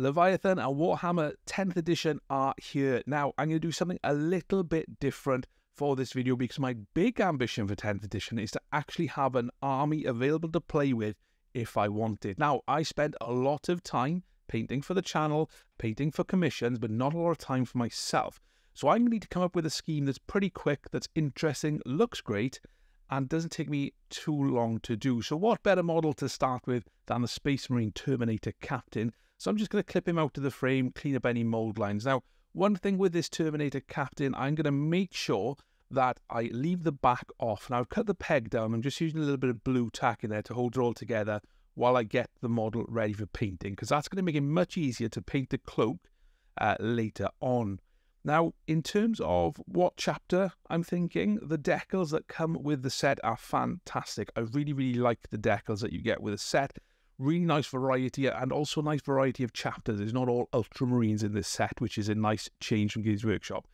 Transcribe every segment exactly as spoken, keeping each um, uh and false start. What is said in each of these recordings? Leviathan and Warhammer tenth edition are here. Now, I'm going to do something a little bit different for this video because my big ambition for tenth edition is to actually have an army available to play with if I wanted. Now, I spent a lot of time painting for the channel, painting for commissions, but not a lot of time for myself. So I'm going to need to come up with a scheme that's pretty quick, that's interesting, looks great, and doesn't take me too long to do. So what better model to start with than the Space Marine Terminator Captain? So I'm just going to clip him out to the frame, clean up any mold lines. Now, one thing with this Terminator Captain, I'm going to make sure that I leave the back off. Now, I've cut the peg down. I'm just using a little bit of blue tack in there to hold it all together while I get the model ready for painting, because that's going to make it much easier to paint the cloak uh, later on. Now, in terms of what chapter I'm thinking, the decals that come with the set are fantastic. I really, really like the decals that you get with a set. Really nice variety, and also a nice variety of chapters. There's not all Ultramarines in this set, which is a nice change from Games Workshop.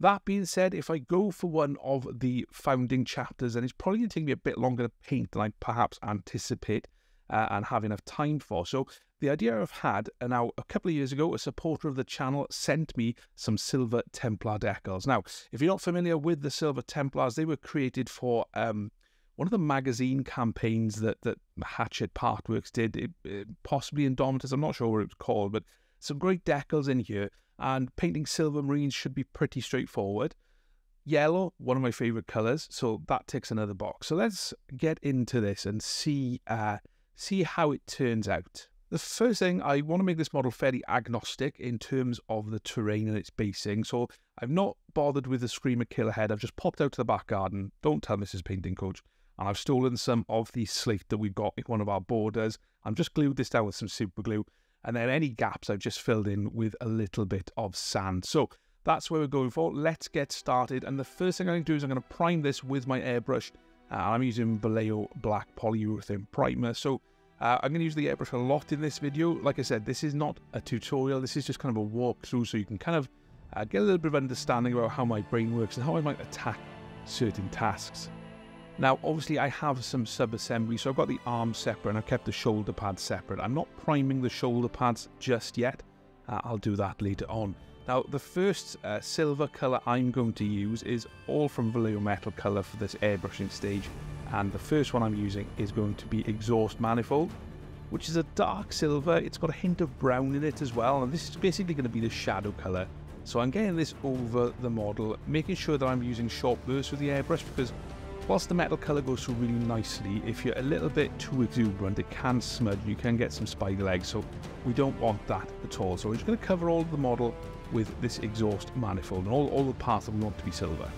That being said, if I go for one of the founding chapters, then it's probably going to take me a bit longer to paint than I perhaps anticipate uh, and have enough time for. So the idea I've had, and now a couple of years ago, a supporter of the channel sent me some Silver Templar decals. Now, if you're not familiar with the Silver Templars, they were created for um, one of the magazine campaigns that, that Hatchet Partworks did, it, it, possibly Indomitus, I'm not sure what it was called, but some great decals in here. And painting Silver Marines should be pretty straightforward. Yellow, one of my favourite colours, so that ticks another box. So let's get into this and see, uh, see how it turns out. The first thing, I want to make this model fairly agnostic in terms of the terrain and its basing. So I've not bothered with the Screamer Killer head. I've just popped out to the back garden. Don't tell Missus Painting Coach. And I've stolen some of the slate that we've got in one of our borders. I've just glued this down with some super glue. And then any gaps I've just filled in with a little bit of sand. So that's where we're going for. Let's get started. And the first thing I'm going to do is I'm going to prime this with my airbrush. Uh, I'm using Vallejo Black Polyurethane Primer. So Uh, I'm going to use the airbrush a lot in this video. Like I said, this is not a tutorial. This is just kind of a walkthrough, so you can kind of uh, get a little bit of understanding about how my brain works and how I might attack certain tasks. Now, obviously, I have some sub-assemblies, so I've got the arms separate and I've kept the shoulder pads separate. I'm not priming the shoulder pads just yet. Uh, I'll do that later on. Now, the first uh, silver colour I'm going to use is all from Vallejo Metal Color for this airbrushing stage. And the first one I'm using is going to be Exhaust Manifold, which is a dark silver. It's got a hint of brown in it as well, and this is basically going to be the shadow colour. So I'm getting this over the model, making sure that I'm using short bursts with the airbrush, because whilst the metal colour goes through really nicely, if you're a little bit too exuberant, it can smudge, you can get some spider legs, so we don't want that at all. So we're just going to cover all of the model with this Exhaust Manifold, and all, all the parts that we want to be silver.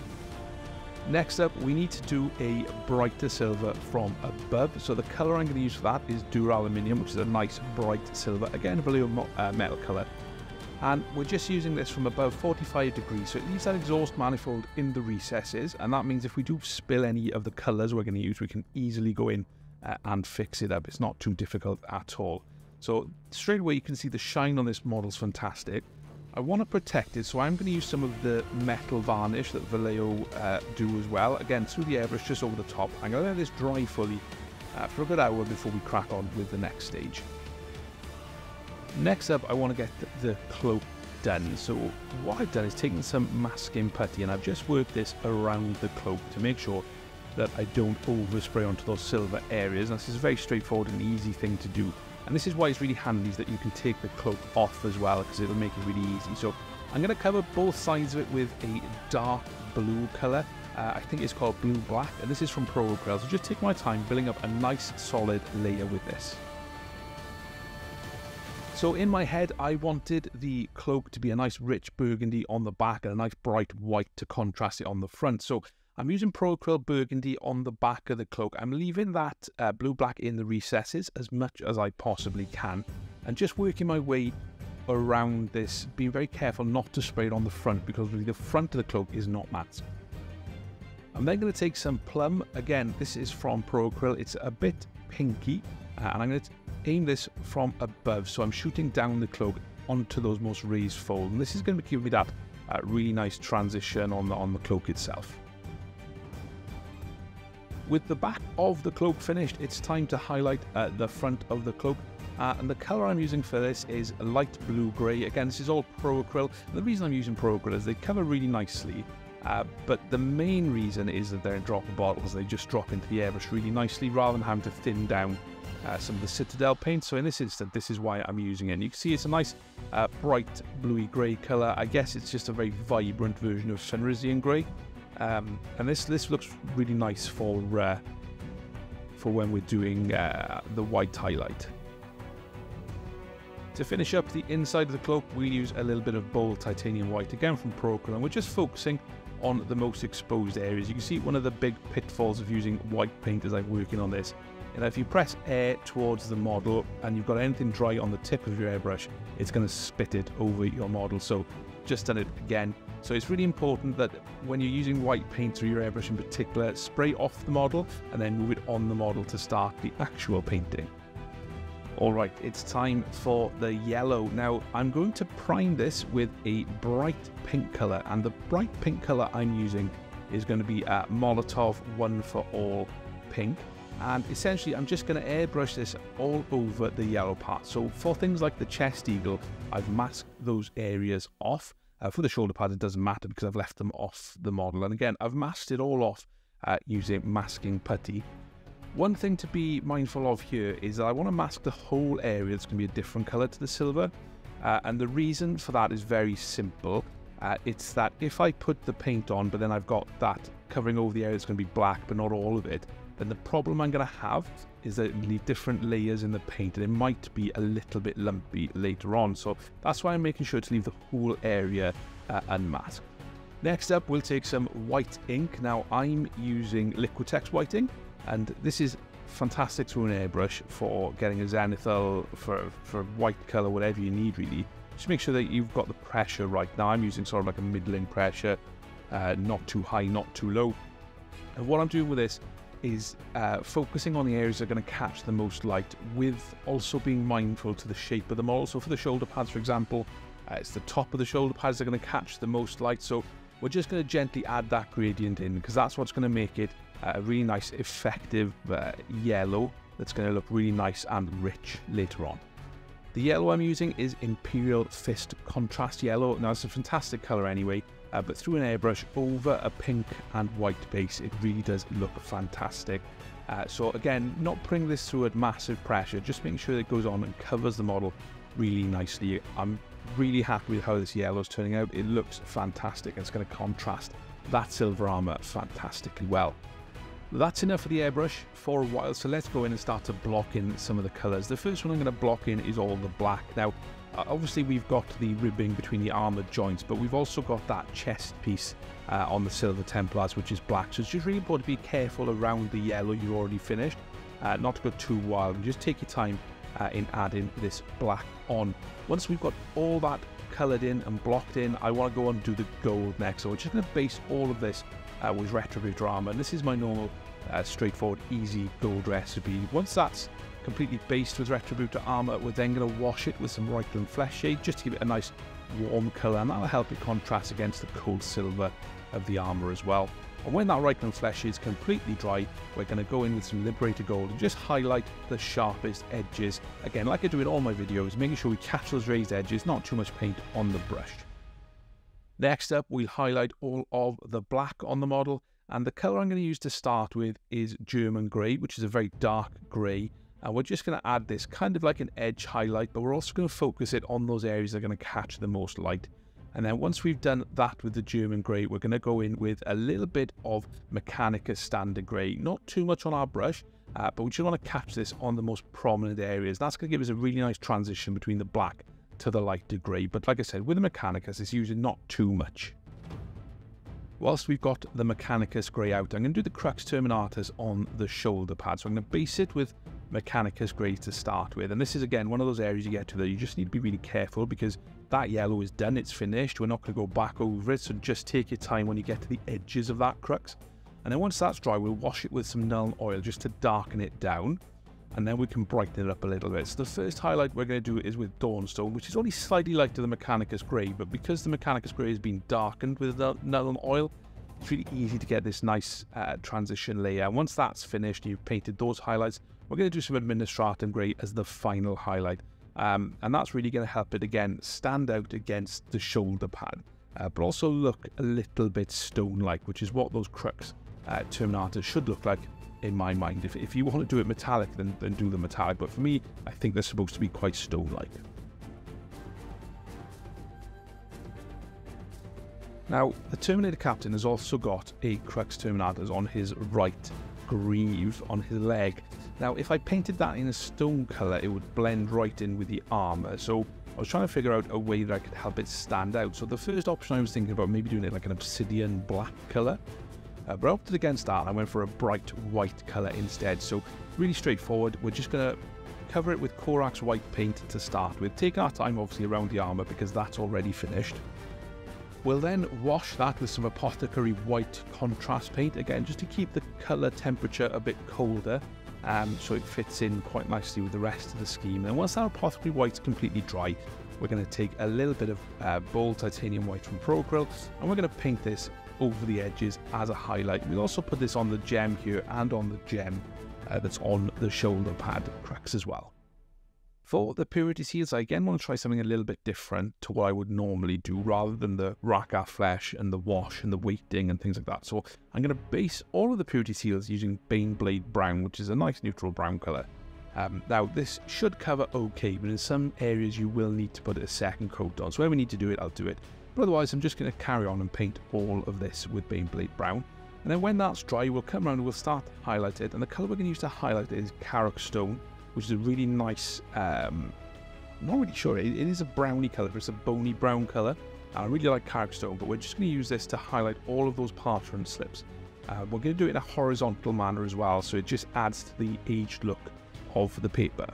Next up, we need to do a brighter silver from above. So the colour I'm going to use for that is Duraluminium, which is a nice bright silver. Again, a Vallejo uh, Metal Colour. And we're just using this from above forty-five degrees. So it leaves that exhaust manifold in the recesses. And that means if we do spill any of the colours we're going to use, we can easily go in uh, and fix it up. It's not too difficult at all. So straight away, you can see the shine on this model's fantastic. I want to protect it, so I'm going to use some of the metal varnish that Vallejo uh, do as well. Again, through the airbrush, just over the top. I'm going to let this dry fully uh, for a good hour before we crack on with the next stage. Next up, I want to get the cloak done. So what I've done is taken some masking putty, and I've just worked this around the cloak to make sure that I don't overspray onto those silver areas. And this is a very straightforward and easy thing to do. And this is why it's really handy, is that you can take the cloak off as well, because it'll make it really easy. So I'm going to cover both sides of it with a dark blue colour. Uh, I think it's called Blue Black, and this is from Pro Acryl. So just take my time building up a nice solid layer with this. So in my head, I wanted the cloak to be a nice rich burgundy on the back and a nice bright white to contrast it on the front. So I'm using Pro Acryl burgundy on the back of the cloak. I'm leaving that uh, blue-black in the recesses as much as I possibly can, and just working my way around this, being very careful not to spray it on the front, because really the front of the cloak is not matte. I'm then going to take some plum. Again, this is from Pro Acryl. It's a bit pinky, uh, and I'm going to aim this from above. So I'm shooting down the cloak onto those most raised folds, and this is going to give me that uh, really nice transition on the, on the cloak itself. With the back of the cloak finished, it's time to highlight uh, the front of the cloak. Uh, and the color I'm using for this is light blue gray. Again, this is all Pro Acryl. And the reason I'm using Pro Acryl is they cover really nicely. Uh, but the main reason is that they're in dropper bottles. They just drop into the airbrush really nicely rather than having to thin down uh, some of the Citadel paint. So in this instant, this is why I'm using it. And you can see it's a nice uh, bright bluey grey colour. I guess it's just a very vibrant version of Fenrisian grey. Um, and this this looks really nice for, uh, for when we're doing uh, the white highlight. To finish up the inside of the cloak, we use a little bit of bold titanium white, again from Pro Acryl, and we're just focusing on the most exposed areas. You can see one of the big pitfalls of using white paint as I'm working on this, and if you press air towards the model and you've got anything dry on the tip of your airbrush, it's going to spit it over your model. So just done it again. So it's really important that when you're using white paint through your airbrush in particular, spray off the model and then move it on the model to start the actual painting. Alright, it's time for the yellow. Now, I'm going to prime this with a bright pink colour, and the bright pink colour I'm using is going to be uh, Molotov One for All Pink, and essentially I'm just going to airbrush this all over the yellow part. So for things like the chest eagle, I've masked those areas off. Uh, for the shoulder pad, it doesn't matter because I've left them off the model, and again, I've masked it all off uh, using masking putty. One thing to be mindful of here is that I want to mask the whole area that's going to be a different colour to the silver, uh, and the reason for that is very simple. Uh, it's that if I put the paint on but then I've got that covering over the area that's going to be black but not all of it, then the problem I'm going to have is that it'll leave different layers in the paint and it might be a little bit lumpy later on, so that's why I'm making sure to leave the whole area uh, unmasked. Next up, we'll take some white ink. Now, I'm using Liquitex white ink, and this is fantastic to an airbrush for getting a zenithal, for, for white colour, whatever you need really. Just make sure that you've got the pressure right. Now I'm using sort of like a middling pressure, uh, not too high, not too low. And what I'm doing with this is uh, focusing on the areas that are going to catch the most light, with also being mindful to the shape of the model. So for the shoulder pads, for example, uh, it's the top of the shoulder pads that are going to catch the most light. So we're just going to gently add that gradient in, because that's what's going to make it a really nice, effective uh, yellow that's going to look really nice and rich later on. The yellow I'm using is Imperial Fist contrast yellow. Now, it's a fantastic colour anyway, uh, but through an airbrush over a pink and white base, it really does look fantastic. Uh, so again, not putting this through at massive pressure, just making sure that it goes on and covers the model really nicely. I'm really happy with how this yellow is turning out. It looks fantastic, and it's going to contrast that silver armour fantastically well. That's enough for the airbrush for a while, so let's go in and start to block in some of the colours. The first one I'm going to block in is all the black. Now, obviously we've got the ribbing between the armoured joints, but we've also got that chest piece uh, on the Silver Templars, which is black. So it's just really important to be careful around the yellow you've already finished, uh, not to go too wild. Just take your time uh, in adding this black on. Once we've got all that coloured in and blocked in, I want to go and do the gold next. So we're just going to base all of this Uh, with Retributor Armour, and this is my normal uh, straightforward easy gold recipe. Once that's completely based with Retributor Armour, we're then going to wash it with some Reikland Fleshshade just to give it a nice warm colour, and that'll help it contrast against the cold silver of the armour as well. And when that Reikland Fleshshade is completely dry, we're going to go in with some Liberator Gold and just highlight the sharpest edges. Again, like I do in all my videos, making sure we catch those raised edges, not too much paint on the brush. Next up, we'll highlight all of the black on the model, and the colour I'm going to use to start with is German Grey, which is a very dark grey, and we're just going to add this kind of like an edge highlight, but we're also going to focus it on those areas that are going to catch the most light. And then once we've done that with the German Grey, we're going to go in with a little bit of Mechanicus Standard Grey, not too much on our brush, uh, but we just want to catch this on the most prominent areas. That's going to give us a really nice transition between the black to the lighter grey, but like I said, with the Mechanicus, it's usually not too much. Whilst we've got the Mechanicus grey out, I'm going to do the Crux Terminatus on the shoulder pad. So I'm going to base it with Mechanicus grey to start with, and this is again one of those areas you get to that you just need to be really careful, because that yellow is done, it's finished, we're not going to go back over it, so just take your time when you get to the edges of that crux. And then once that's dry, we'll wash it with some Nuln Oil just to darken it down, and then we can brighten it up a little bit. So the first highlight we're going to do is with Dawnstone, which is only slightly lighter than Mechanicus Grey, but because the Mechanicus Grey has been darkened with Nuln Oil, it's really easy to get this nice uh, transition layer. And once that's finished, you've painted those highlights, We're going to do some Administratum Grey as the final highlight, um, and that's really going to help it, again, stand out against the shoulder pad, uh, but also look a little bit stone-like, which is what those Crux uh, Terminatus should look like in my mind. If, if you want to do it metallic, then, then do the metallic, but for me, I think they're supposed to be quite stone-like. Now, the Terminator Captain has also got a Crux Terminatus on his right greave, on his leg. Now, if I painted that in a stone colour, it would blend right in with the armour. So I was trying to figure out a way that I could help it stand out. So the first option I was thinking about, maybe doing it like an obsidian black colour. Uh, but I opted against that and I went for a bright white colour instead. So really straightforward, we're just going to cover it with Corax White paint to start with. Take our time, obviously, around the armour because that's already finished. We'll then wash that with some Apothecary White contrast paint, again, just to keep the colour temperature a bit colder, um, so it fits in quite nicely with the rest of the scheme. And once that Apothecary White's completely dry, we're going to take a little bit of uh, bold titanium white from Pro Acryl, and we're going to paint this over the edges as a highlight. We'll also put this on the gem here and on the gem uh, that's on the shoulder pad cracks as well. For the purity seals, I again want to try something a little bit different to what I would normally do, rather than the rack our flesh and the wash and the weighting and things like that. So I'm going to base all of the purity seals using Bane Blade Brown, which is a nice neutral brown colour. Um, now, this should cover okay, but in some areas you will need to put a second coat on. So where we need to do it, I'll do it. But otherwise, I'm just going to carry on and paint all of this with Bane Blade Brown. And then when that's dry, we'll come around and we'll start to highlight it. And the colour we're going to use to highlight it is Karak Stone, which is a really nice, um, I'm not really sure, it, it is a browny colour, but it's a bony brown colour. I really like Karak Stone, but we're just going to use this to highlight all of those parchment slips. Uh, we're going to do it in a horizontal manner as well, so it just adds to the aged look of the paper.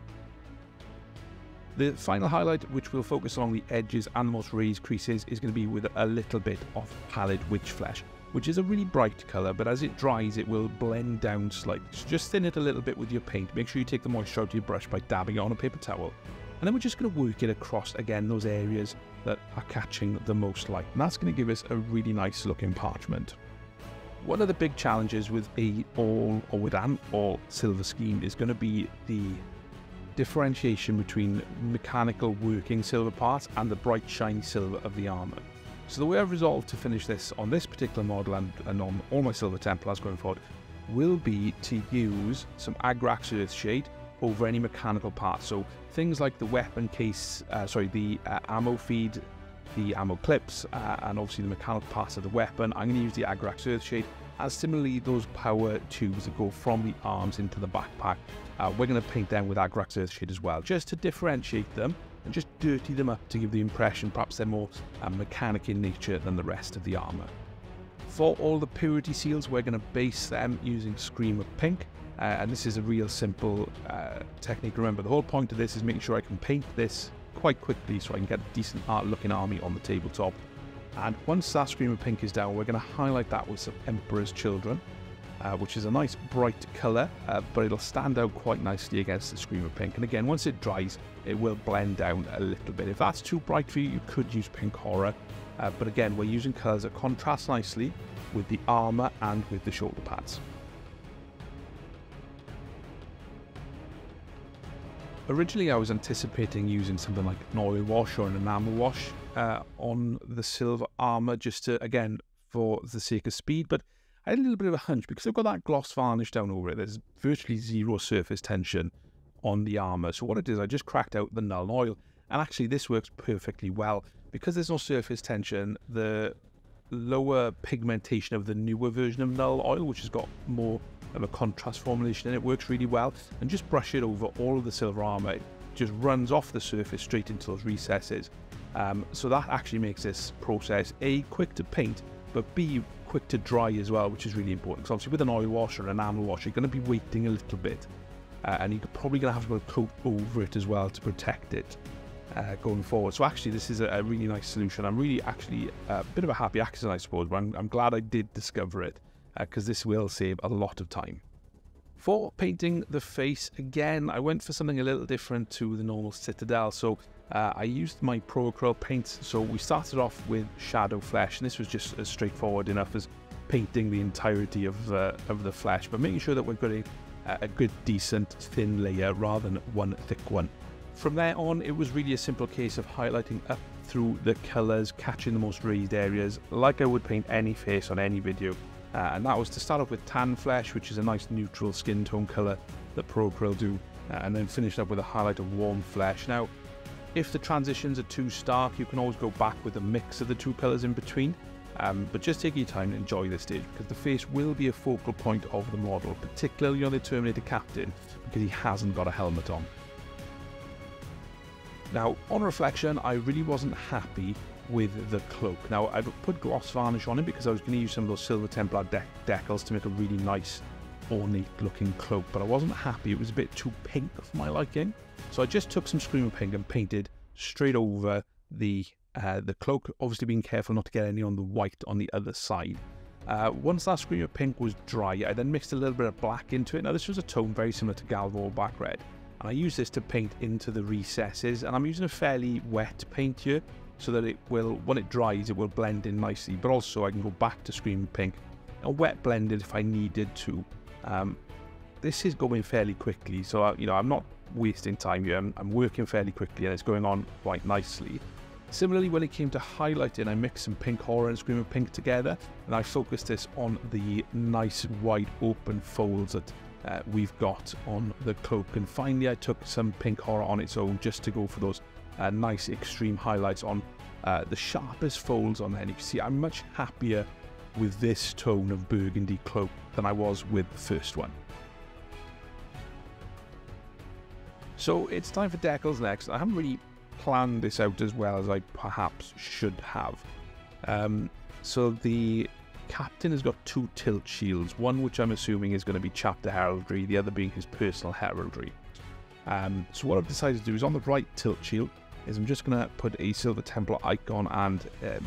The final highlight, which we'll focus along the edges and the most raised creases, is going to be with a little bit of pallid witch flesh, which is a really bright colour, but as it dries it will blend down slightly. So just thin it a little bit with your paint. Make sure you take the moisture out of your brush by dabbing it on a paper towel. And then we're just going to work it across, again, those areas that are catching the most light. And that's going to give us a really nice looking parchment. One of the big challenges with a all, or with an all silver scheme is going to be the differentiation between mechanical working silver parts and the bright shiny silver of the armour. So the way I've resolved to finish this on this particular model and, and on all my Silver Templars going forward will be to use some Agrax Earthshade over any mechanical parts. So things like the weapon case, uh, sorry, the uh, ammo feed, the ammo clips, uh, and obviously the mechanical parts of the weapon. I'm going to use the Agrax Earthshade, and similarly those power tubes that go from the arms into the backpack. Uh, we're going to paint them with Agrax Earthshade as well, just to differentiate them. And just dirty them up to give the impression perhaps they're more uh, mechanic in nature than the rest of the armour. For all the purity seals, we're going to base them using Screamer Pink, uh, and this is a real simple uh, technique. Remember, the whole point of this is making sure I can paint this quite quickly so I can get a decent art looking army on the tabletop. And once that Screamer Pink is down, we're going to highlight that with some Emperor's Children, uh, which is a nice bright colour, uh, but it'll stand out quite nicely against the Screamer Pink. And again, once it dries, it will blend down a little bit. If that's too bright for you, you could use Pink Horror, uh, but again, we're using colours that contrast nicely with the armour and with the shoulder pads. Originally, I was anticipating using something like an oil wash or an enamel wash uh, on the silver armour, just to, again, for the sake of speed, but I had a little bit of a hunch because I've got that gloss varnish down over it. There's virtually zero surface tension on the armour. So what it is, I just cracked out the Nuln Oil, and actually this works perfectly well because there's no surface tension. The lower pigmentation of the newer version of Nuln Oil, which has got more of a contrast formulation in it, works really well. And just brush it over all of the silver armour. It just runs off the surface straight into those recesses. Um, so that actually makes this process A, quick to paint, but B, quick to dry as well, which is really important. Because obviously with an oil wash or an enamel wash, you're going to be waiting a little bit. Uh, and you're probably going to have to put a coat over it as well to protect it uh, going forward. So actually this is a, a really nice solution. I'm really actually a bit of a happy accident, I suppose, but I'm, I'm glad I did discover it because uh, this will save a lot of time. For painting the face, again, I went for something a little different to the normal Citadel. So uh, I used my Pro Acryl paints. So we started off with Shadow Flesh, and this was just as straightforward enough as painting the entirety of, uh, of the flesh, but making sure that we've got a a good, decent, thin layer rather than one thick one. From there on, it was really a simple case of highlighting up through the colours, catching the most raised areas, like I would paint any face on any video. Uh, and that was to start off with tan flesh, which is a nice neutral skin tone colour that Pro Acryl do, uh, and then finished up with a highlight of warm flesh. Now, if the transitions are too stark, you can always go back with a mix of the two colours in between, um, but just take your time and enjoy this stage, because the face will be a focal point of the model, particularly on the Terminator Captain, because he hasn't got a helmet on. Now, on reflection, I really wasn't happy with the cloak. Now, I've put gloss varnish on it because I was going to use some of those Silver Templar dec decals to make a really nice, ornate looking cloak, but I wasn't happy. It was a bit too pink for my liking. So I just took some Screamer Pink and painted straight over the, uh, the cloak, obviously being careful not to get any on the white on the other side. Uh, once that Screamer Pink was dry, I then mixed a little bit of black into it. Now, this was a tone very similar to Galvor Black Red, and I use this to paint into the recesses, and I'm using a fairly wet paint here, so that it will, when it dries, it will blend in nicely, but also I can go back to Screamer Pink and wet blend it if I needed to. Um, this is going fairly quickly, so I, you know, I'm not wasting time here, I'm, I'm working fairly quickly and it's going on quite nicely. Similarly, when it came to highlighting, I mixed some Pink Horror and Screamer Pink together, and I focused this on the nice wide open folds that uh, we've got on the cloak, and finally I took some Pink Horror on its own just to go for those Uh, nice extreme highlights on uh, the sharpest folds on there. And you can see I'm much happier with this tone of burgundy cloak than I was with the first one. So it's time for decals next. I haven't really planned this out as well as I perhaps should have. Um, so the Captain has got two tilt shields, one which I'm assuming is going to be chapter heraldry, the other being his personal heraldry. Um, so what I've decided to do is on the right tilt shield is I'm just going to put a Silver Templar icon and um,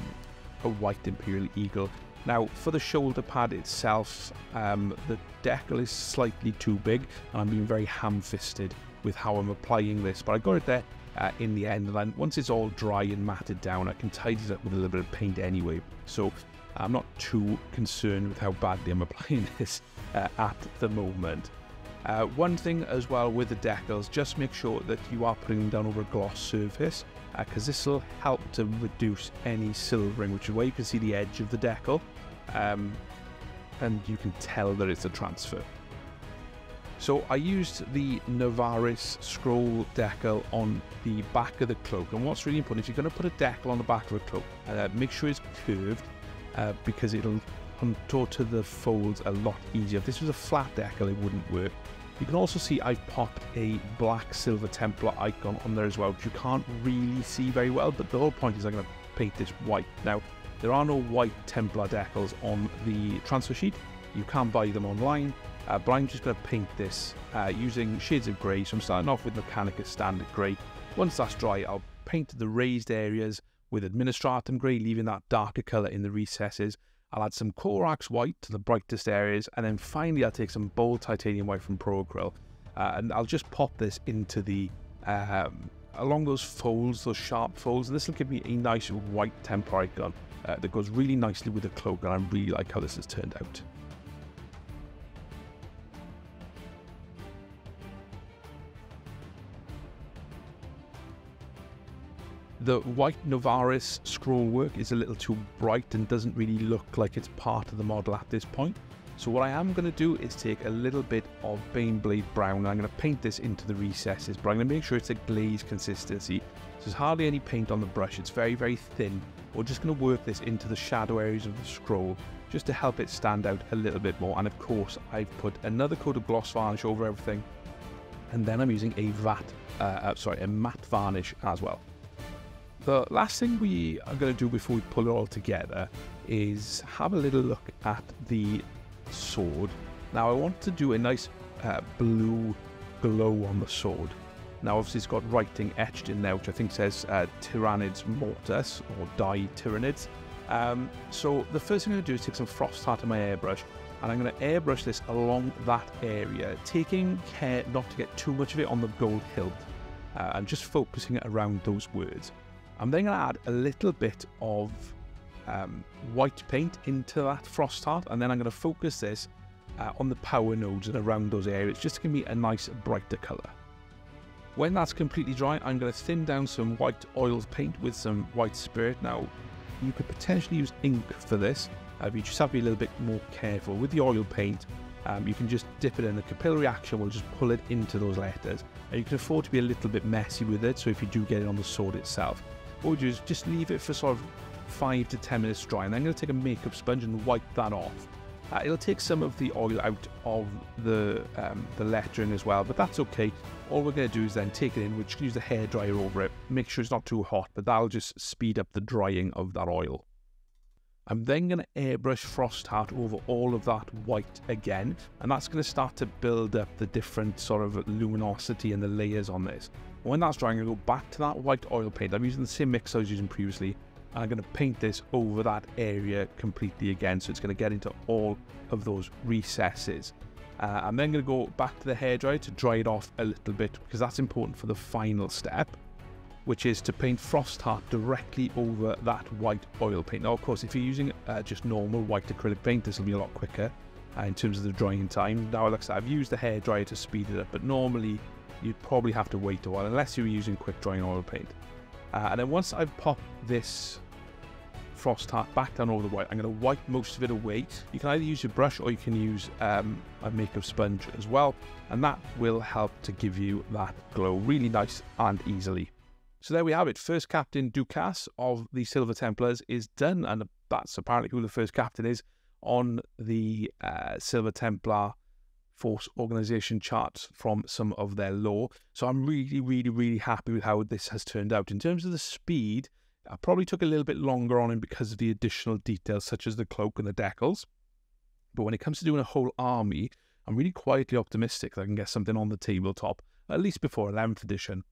a white Imperial Eagle. Now, for the shoulder pad itself, um, the decal is slightly too big, and I'm being very ham-fisted with how I'm applying this, but I got it there uh, in the end, and then once it's all dry and matted down, I can tidy it up with a little bit of paint anyway, so I'm not too concerned with how badly I'm applying this uh, at the moment. Uh, one thing as well with the decals, just make sure that you are putting them down over a gloss surface, because uh, this will help to reduce any silvering, which is where you can see the edge of the decal, um, and you can tell that it's a transfer. So I used the Novaris Scroll decal on the back of the cloak, and what's really important, if you're going to put a decal on the back of a cloak, uh, make sure it's curved, uh, because it'll contour to the folds a lot easier. If this was a flat decal, it wouldn't work. You can also see I've popped a black Silver Templar icon on there as well, which you can't really see very well, but the whole point is I'm going to paint this white. Now, there are no white Templar decals on the transfer sheet. You can buy them online, uh, but I'm just going to paint this uh, using shades of grey. So I'm starting off with Mechanicus Standard Grey. Once that's dry, I'll paint the raised areas with Administratum Grey, leaving that darker colour in the recesses. I'll add some Corax White to the brightest areas, and then finally I'll take some bold titanium white from Pro Acryl, uh, and I'll just pop this into the, um, along those folds, those sharp folds, and this will give me a nice white Templar icon uh, that goes really nicely with the cloak, and I really like how this has turned out. The white Novaris Scroll work is a little too bright and doesn't really look like it's part of the model at this point. So what I am going to do is take a little bit of Bane Blade Brown, and I'm going to paint this into the recesses, but I'm going to make sure it's a glaze consistency. So there's hardly any paint on the brush, it's very, very thin. We're just going to work this into the shadow areas of the scroll just to help it stand out a little bit more. And of course, I've put another coat of gloss varnish over everything, and then I'm using a vat, uh, uh, sorry, a matte varnish as well. The last thing we are going to do before we pull it all together is have a little look at the sword. Now I want to do a nice uh, blue glow on the sword. Now obviously it's got writing etched in there which I think says uh, Tyranids Mortis or Die Tyranids. Um, so the first thing I'm going to do is take some Frostheart in my airbrush, and I'm going to airbrush this along that area, taking care not to get too much of it on the gold hilt, uh, and just focusing it around those words. I'm then going to add a little bit of um, white paint into that Frostheart, and then I'm going to focus this uh, on the power nodes and around those areas, just to give me a nice brighter colour. When that's completely dry, I'm going to thin down some white oil paint with some white spirit. Now, you could potentially use ink for this, uh, but you just have to be a little bit more careful. With the oil paint, um, you can just dip it in. The capillary action will just pull it into those letters. And you can afford to be a little bit messy with it, so if you do get it on the sword itself. What we do is just leave it for sort of five to ten minutes dry, and then I'm going to take a makeup sponge and wipe that off. Uh, it'll take some of the oil out of the um, the lettering as well, but that's okay. All we're going to do is then take it in, we'll just use the hairdryer over it, make sure it's not too hot, but that'll just speed up the drying of that oil. I'm then going to airbrush Frostheart over all of that white again, and that's going to start to build up the different sort of luminosity and the layers on this. When that's drying, I'm going to go back to that white oil paint. I'm using the same mix I was using previously. I'm going to paint this over that area completely again, so it's going to get into all of those recesses. Uh, I'm then going to go back to the hairdryer to dry it off a little bit, because that's important for the final step, which is to paint Frostheart directly over that white oil paint. Now, of course, if you're using uh, just normal white acrylic paint, this will be a lot quicker uh, in terms of the drying time. Now, like I said, I've used the hairdryer to speed it up, but normally you'd probably have to wait a while, unless you were using quick drying oil paint. Uh, and then once I've popped this Frostheart back down over the white, I'm going to wipe most of it away. You can either use your brush or you can use um, a makeup sponge as well, and that will help to give you that glow really nice and easily. So there we have it. First Captain Ducasse of the Silver Templars is done, and that's apparently who the first captain is on the uh, Silver Templar Force organization charts from some of their lore. So I'm really, really, really happy with how this has turned out. In terms of the speed, I probably took a little bit longer on him because of the additional details such as the cloak and the decals. But when it comes to doing a whole army, I'm really quietly optimistic that I can get something on the tabletop, at least before eleventh edition.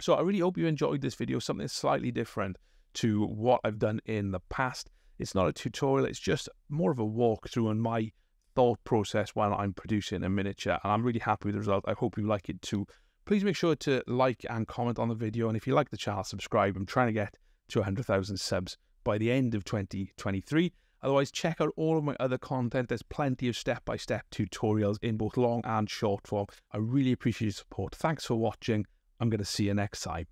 So I really hope you enjoyed this video, something slightly different to what I've done in the past. It's not a tutorial, it's just more of a walkthrough on my thought process while I'm producing a miniature, and I'm really happy with the result. I hope you like it too. Please make sure to like and comment on the video, and if you like the channel, subscribe. I'm trying to get to one hundred thousand subs by the end of twenty twenty-three. Otherwise, check out all of my other content. There's plenty of step-by-step tutorials in both long and short form. I really appreciate your support. Thanks for watching. I'm going to see you next time.